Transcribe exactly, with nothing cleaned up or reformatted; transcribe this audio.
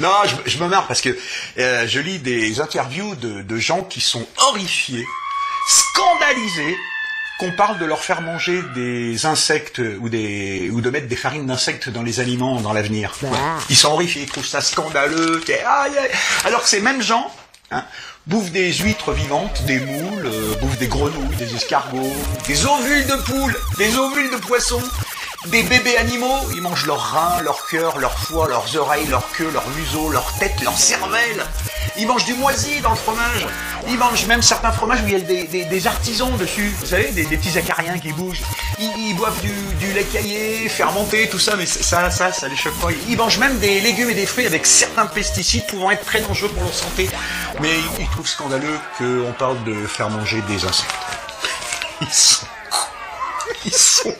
Non, je, je me marre parce que euh, je lis des interviews de, de gens qui sont horrifiés, scandalisés, qu'on parle de leur faire manger des insectes ou, des, ou de mettre des farines d'insectes dans les aliments dans l'avenir. Ouais. Ils sont horrifiés, ils trouvent ça scandaleux. Aïe, aïe. Alors que ces mêmes gens hein, bouffent des huîtres vivantes, des moules, euh, bouffent des grenouilles, des escargots, des ovules de poules, des ovules de poissons, des bébés animaux. Ils mangent leurs reins, leur cœur, leur foie, leurs oreilles, leur queue, leur museau, leur tête, leur cervelle. Ils mangent du moisi dans le fromage. Ils mangent même certains fromages où il y a des, des, des artisans dessus. Vous savez, des, des petits acariens qui bougent. Ils, ils boivent du, du lait caillé, fermenté, tout ça, mais ça, ça, ça les choque pas. Ils mangent même des légumes et des fruits avec certains pesticides pouvant être très dangereux pour leur santé. Mais ils, ils trouvent scandaleux qu'on parle de faire manger des insectes. Ils sont... Ils sont...